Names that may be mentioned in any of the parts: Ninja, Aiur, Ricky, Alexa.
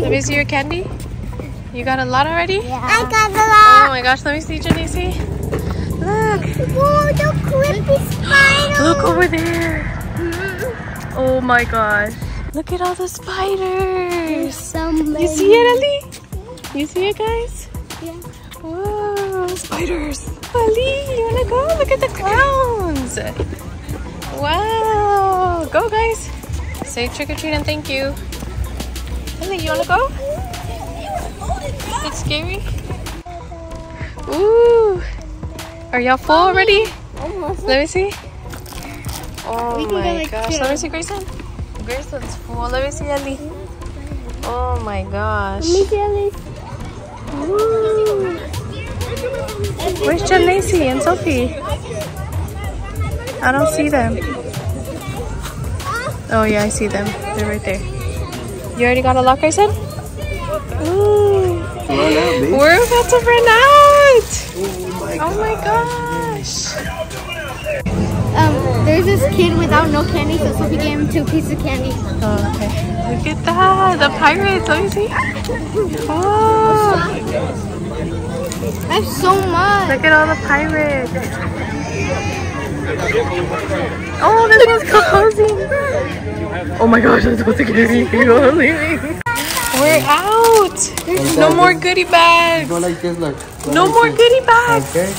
Let me see your candy. You got a lot already? Yeah. I got a lot. Oh my gosh, let me see, Jenny. See? Look. Whoa, the creepy spider. Look over there. Oh my gosh. Look at all the spiders. So many. You see it, Ali? You see it, guys? Yeah. Whoa, spiders. Ali, you want to go? Look at the clowns. Wow. Go, guys. Say trick or treat and thank you. Ali, you want to go? It's scary. Ooh. Are y'all full already? Let me see. Oh my gosh. Let me see Grayson. Grayson's full. Let me see Ali. Oh my gosh. Let me see Ali. Where's Jalacy and Sophie? I don't see them. Oh yeah, I see them. They're right there. You already got a lock, Grayson? Ooh. We're about to run out. Oh my gosh. There's this kid without no candy, so Sophie gave him 2 pieces of candy. Oh, okay. Look at that! The pirates! Let me see! Oh! I have so much! Look at all the pirates! Oh, this one's closing! Oh my gosh, I'm supposed to get you. I'm leaving! We're out! There's no more goodie bags! Go like this, look. Go no like more this. Goodie bags! Okay.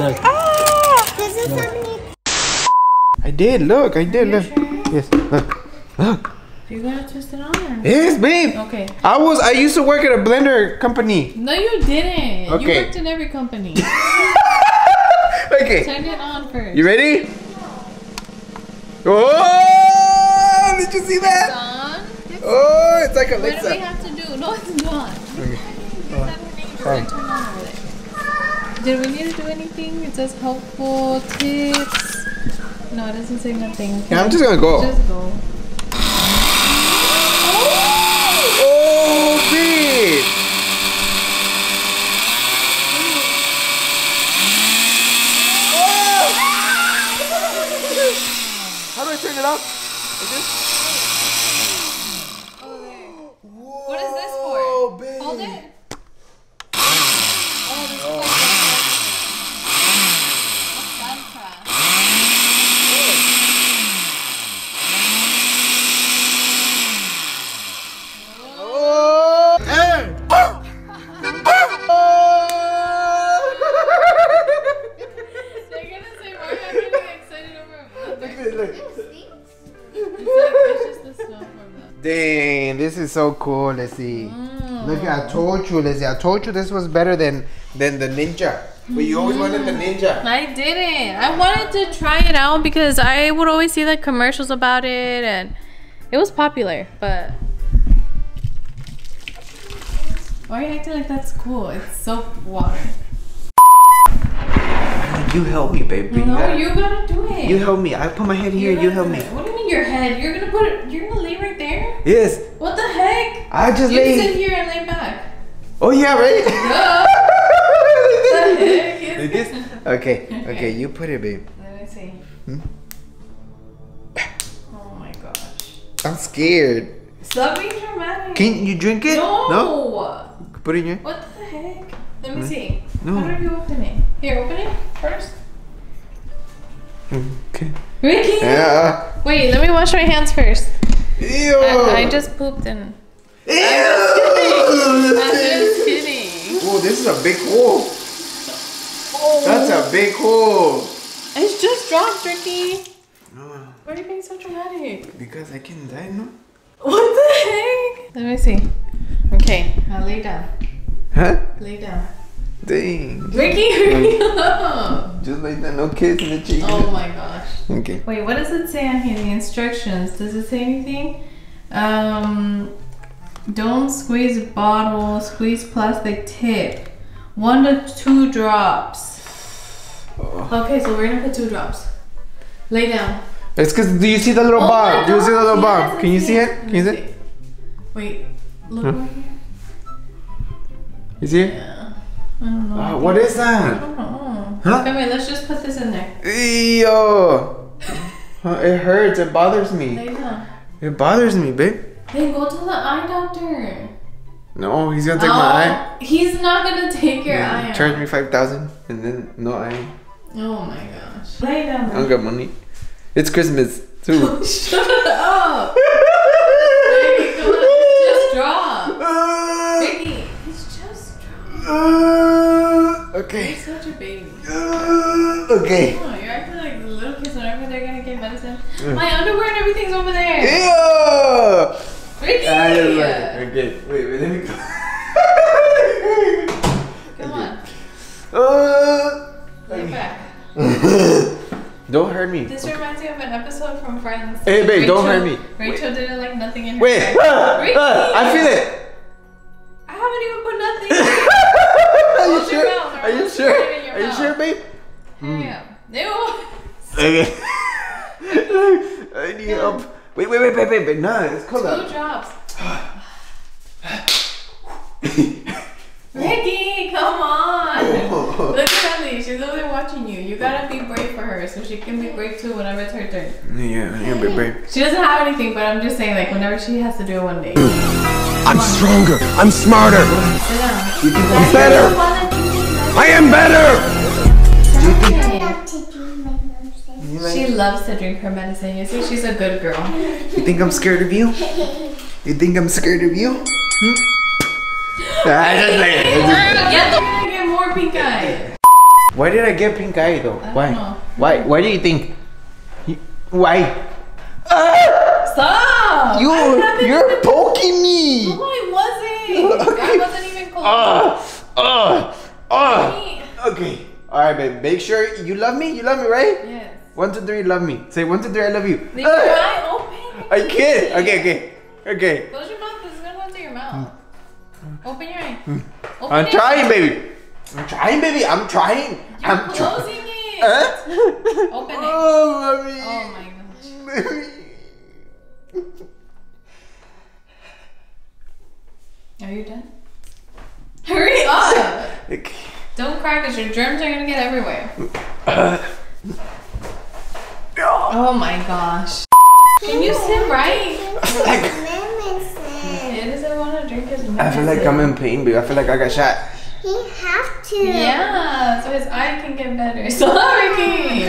Look. Ah! This is something. I did, look. Yes, look. Look. You gotta twist it on. Or? Yes, babe. Okay. I used to work at a blender company. No, you didn't. Okay. You worked in every company. Okay. Turn it on first. You ready? Oh, did you see that? It's on. Oh, it's like Alexa. What do we have to do? No, it's not. Okay. Did we need to do anything? It says helpful tips. No, it doesn't say nothing. Okay. Yeah, I'm just gonna go. Just go. Oh, babe! Oh. How do I turn it off? Like over there. Whoa, what is this for? Oh, babe. Hold it. Oh, there's a place. Dang, this is so cool, let's see. Mm. Look, I told you this was better than the Ninja. But you always wanted the Ninja. I didn't. I wanted to try it out because I would always see like commercials about it and it was popular, but why are you acting like that's cool? It's soap water. You help me, baby. No, you gotta do it. You help me. I put my head here. You help me. What do you mean your head? You're gonna put it. You're gonna lay right there. Yes. What the heck? I just lay. You sit here and lay back. Oh yeah, right. What the heck? Like this? Okay. You put it, babe. Let me see. Oh my gosh. I'm scared. Stop being dramatic. Can you drink it? No. Put it in here. What the heck? Let me see. No. How do you open it? Here, open it first. Okay. Ricky! Yeah. Wait, let me wash my hands first. Ew! I just pooped and... Ew! I'm just kidding. Oh, this is a big hole. Oh. That's a big hole. It's just dropped, Ricky. No. Why are you being so dramatic? Because I can die, no? What the heck? Let me see. Okay, now lay down. Huh? Lay down. Dang. Ricky, hurry up. Just like that, no kiss in the cheek. Oh my gosh. Okay. Wait, what does it say on here? The instructions. Does it say anything? Don't squeeze a bottle. Squeeze plastic tip. 1 to 2 drops. Oh. Okay, so we're gonna put 2 drops. Lay down. It's cause do you see the little bar? Do you see the little bar? Can you see it? Can you see it? Wait. Look over here. You see it? Yeah. I don't know. What is that? I don't know. Huh? Okay, wait, let's just put this in there. Yo! It hurts. It bothers me. It bothers me, babe. Then go to the eye doctor. No, he's gonna take my eye. He's not gonna take your eye. Charge me 5,000 and then no eye. Oh my gosh. I don't got money. It's Christmas too. Shut up. Just draw. Ricky, it's just draw. Okay. You're such a baby. Okay. Oh, you're acting like the little kids whenever they're gonna get medicine. My underwear and everything's over there. Ew! Ricky! Okay, wait, let me go. Come on. Lay back. Don't hurt me. This reminds me of an episode from Friends. Hey, babe, Rachel, don't hurt me. Rachel did it like nothing in her bag. Ricky! I feel it. I haven't even put nothing in Are you sure, babe? Hang up. Okay. I need help. Wait, no, it's cold out. 2 drops. Ricky, come on. Look at Ellie, she's over there watching you. You gotta be brave for her so she can be brave too whenever it's her turn. Yeah, I can be brave. She doesn't have anything, but I'm just saying, like, whenever she has to do it one day. I'm stronger, I'm smarter. You can be better. I am better. She loves to drink her medicine. You see, she's a good girl. You think I'm scared of you? You think I'm scared of you? Hmm? Get more pink eye. Why did I get pink eye though? Why do you think? Why? Stop! You're poking me. No, I wasn't. Okay. I wasn't even cold. Okay. All right, babe. Make sure you love me. You love me, right? Yes. 1, 2, 3, love me. Say 1, 2, 3, I love you. Leave your eye open. I can't. Okay. Close your mouth. This is gonna go into your mouth. Open your eye. I'm trying, baby. You're closing it. Open it. Oh, mommy. Oh my gosh. Are you done? Hurry up. Okay. Don't cry, cause your germs are gonna get everywhere. Oh my gosh. Can you sit right? He doesn't want to drink his medicine. I feel like I'm in pain, babe. I feel like I got shot. He have to. Yeah, so his eye can get better. Sorry.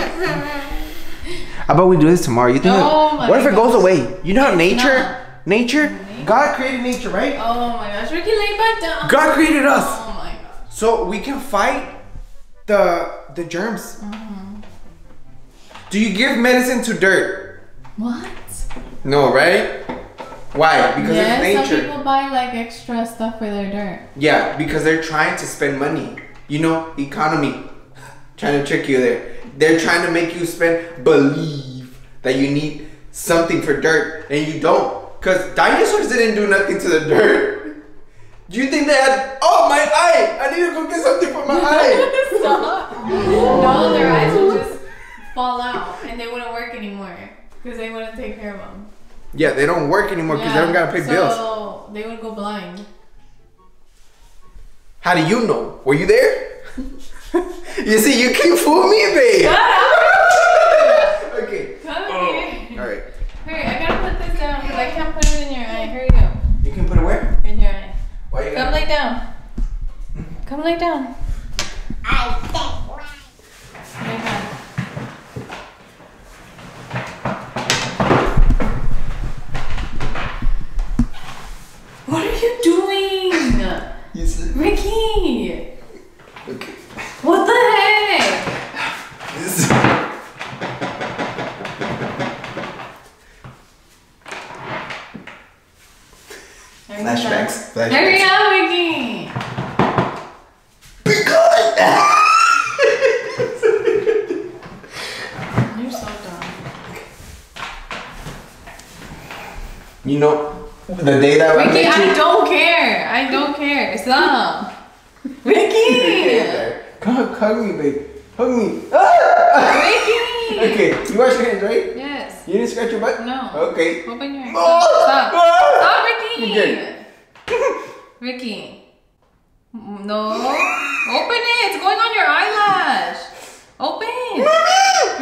How about we do this tomorrow? You think? What if it goes away? You know how nature? God created nature, right? Oh my gosh. Ricky, lay back down. God created us. Oh my gosh. So we can fight the germs. Do you give medicine to dirt? What? No, right? Why? Because it's nature. Some people buy like extra stuff for their dirt. Yeah, because they're trying to spend money. You know, economy. Trying to trick you there. They're trying to make you spend, believe that you need something for dirt, and you don't. Because dinosaurs didn't do nothing to the dirt. Do you think they had, oh, my eye! I need to go get something for my eye! Stop! No, their eyes were just fall out and they wouldn't work anymore because they wouldn't take care of them. Yeah, they don't work anymore because they don't gotta pay bills. So they would go blind. How do you know? Were you there? You see, you keep fooling me, babe. Shut up. Okay. Come here. All right. Hurry, I gotta put this down because I can't put it in your eye. Hurry up. You can put it where? In your eye. Why you Come lay down. Come lay down. Ricky! Okay. What the heck? Flashbacks. Hurry up, Ricky! You're so dumb. You know, the day that Ricky, I don't care. I don't care. Stop. Ricky! Hug me, babe. Hug me. Ricky! Okay, you wash your hands, right? Yes. You didn't scratch your butt? No. Okay. Open your hands. Stop. Stop, Ricky! Okay. Ricky. No. Open it. It's going on your eyelash. Open.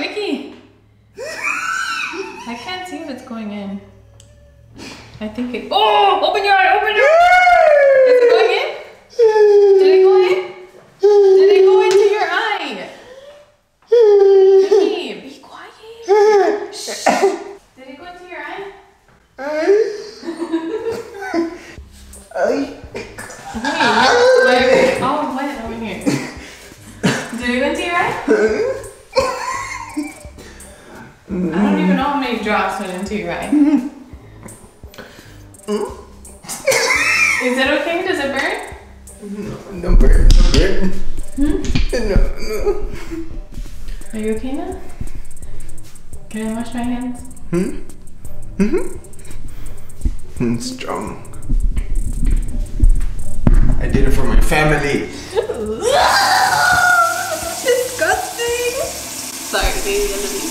Ricky. I can't see if it's going in. I think it. Oh! Open your eye! Open your eye! Is it going in? Did it go in? Did it go into your eye? Ricky, be quiet. Shh. Did it go into your eye? Wait, all wet over here. Did it go into your eye? I don't even know how many drops went into your eye. Is it okay? Does it burn? No, no burn, no burn. No, no. Are you okay now? Can I wash my hands? I'm strong. I did it for my family. Disgusting. Sorry, baby.